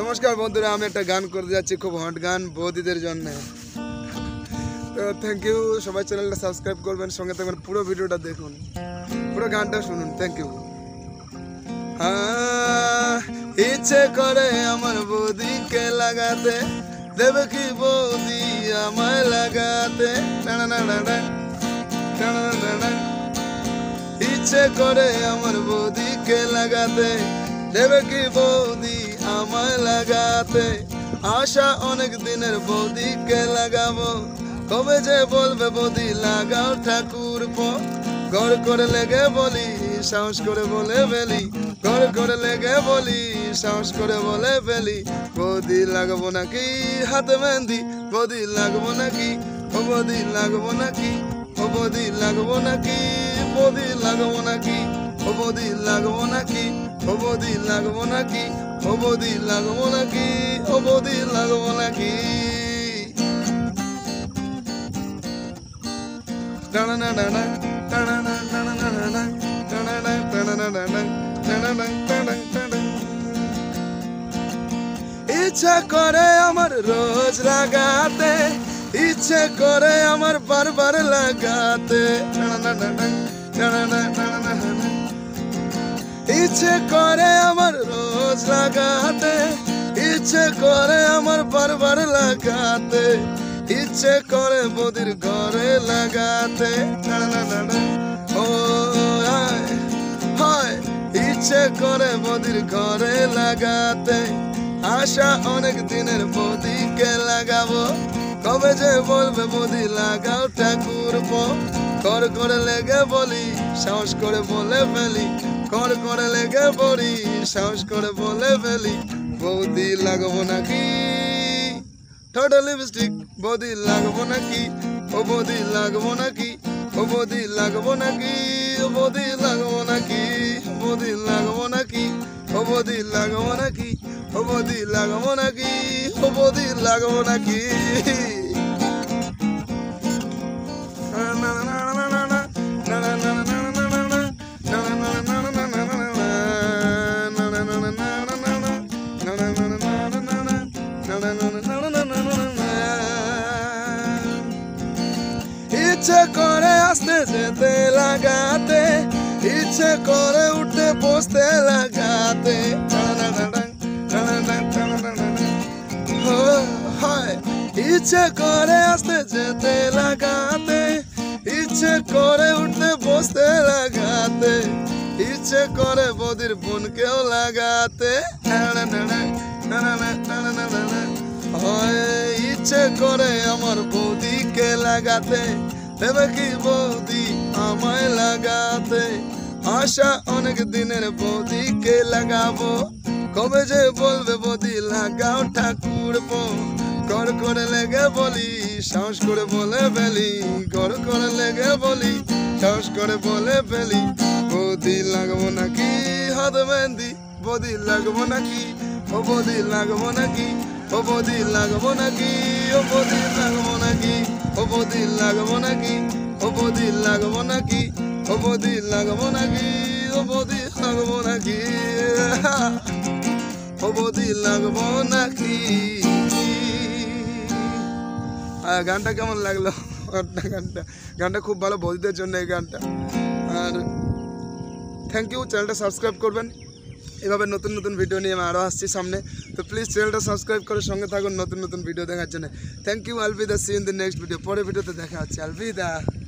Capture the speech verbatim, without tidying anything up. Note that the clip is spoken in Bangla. নমস্কার বন্ধুরা, আমি একটা গান করতে যাচ্ছি, খুব হট গান বৌদিদের জন্য। তো থ্যাংক ইউ, সবাই চ্যানেলটা সাবস্ক্রাইব করবেন, সঙ্গে থাকবেন, পুরো ভিডিওটা দেখুন, পুরো গানটা শুনুন। Thank you. ইচ্ছে করে আমার বৌদিকে লাগাতে, দেবে কি বৌদি আমায় লাগাতে? টানা টানা টানা টানা। ইচ্ছে করে আমার বৌদিকে লাগাতে, দেবে কি বৌদি আমায় লাগাতে? আশা অনেক দিনের বৌদিকে লাগাবো, কবে যে বলবে বৌদি লাগাও ঠাকুরপো। ঘর করে লেগে বলি, সাহস করে বলে ফেলি, ঘর করে লেগে বলি, সাহস করে বলে ফেলি, বৌদি লাগবো নাকি হাতে মেহেন্দি, বৌদি লাগবো নাকি, ও বৌদি লাগবো নাকি, ও বৌদি লাগবো নাকি, বৌদি লাগবো নাকি, ও বৌদি লাগবো নাকি, ও বৌদি লাগবো নাকি, ও বৌদি লাগবো নাকি, ও বৌদি লাগবো নাকি। টানা না টানা টানা না টানা না টানা টানা না টানা না টানা টানা না টানা টানা। ইচ্ছা করে আমার রোজ লাগাতে, ইচ্ছে করে আমার বারবার লাগাতে। টানা না টানা টানা না টানা না টানা। ইচ্ছে করে আমার রোজ লাগাতে, ইচ্ছে করে আমার বারবার লাগাতে, ইচ্ছে করে বৌদির ঘরে লাগাতে। ও হয় ইচ্ছে করে বৌদির ঘরে লাগাতে, আশা অনেক দিনের বৌদিকে লাগাবো, কবে যে বলবে বৌদি লাগাও ঠাকুরপো। ঘর করে লেগে বলি, সাহস করে বলে ফেলি, ঘর করে লেগে বলি, সাহস করে বলে ফেলি, বৌদি লাগাবো নাকি ঠোঁটে লিপস্টিক, বৌদি লাগবো নাকি, ও বৌদি লাগবো নাকি, ও বৌদি লাগবো নাকি, ও বৌদি লাগবো নাকি, বৌদি লাগবো নাকি, ও বৌদি লাগবো নাকি, ও বৌদি লাগবো নাকি, ও বৌদি লাগবো নাকি। ইচ্ছে করে আসতে যেতে লাগাতে, ইচ্ছে করে উঠতে বসতে লাগাতে। ইচ্ছে করে আসতে যেতে লাগাতে, ইচ্ছে করে উঠতে বসতে লাগাতে, ইচ্ছে করে বৌদির বোনকেও লাগাতে। ইচ্ছে করে আমার বৌদিকে লাগাতে, দেবে কি বৌদি আমায় লাগাতে? আশা অনেক দিনের বৌদিকে লাগাবো, কবে যে বলবে বৌদি লাগাও ঠাকুরপো। ঘর করে লেগে বলি, সাহস করে বলে ফেলি, ঘর করে লেগে বলি, সাহস করে বলে ফেলি, বৌদি লাগবো নাকি হাতে মেহেন্দি, বৌদি লাগবো নাকি, ও বৌদি লাগবো নাকি, ও বৌদি লাগবো নাকি, ও বৌদি লাগবো নাকি, ও বৌদি লাগবো নাকি, ও বৌদি লাগবো নাকি, ও বৌদি লাগবো নাকি, ও বৌদি লাগবো নাকি, ও বৌদি লাগবো নাকি। গানটা কেমন লাগলো? গানটা গানটা খুব ভালো বৌদিদের জন্য এই গানটা। আর থ্যাংক ইউ, চ্যানেলটা সাবস্ক্রাইব করবেন। এভাবে নতুন নতুন ভিডিও নিয়ে আমি আরও আসছি সামনে, তো প্লিজ চ্যানেলটা সাবস্ক্রাইব করে সঙ্গে থাকুন নতুন নতুন ভিডিও দেখার জন্য। থ্যাংক ইউ, আলবিদা, see in the next video, পরের ভিডিওতে দেখা হচ্ছে, আলবিদা।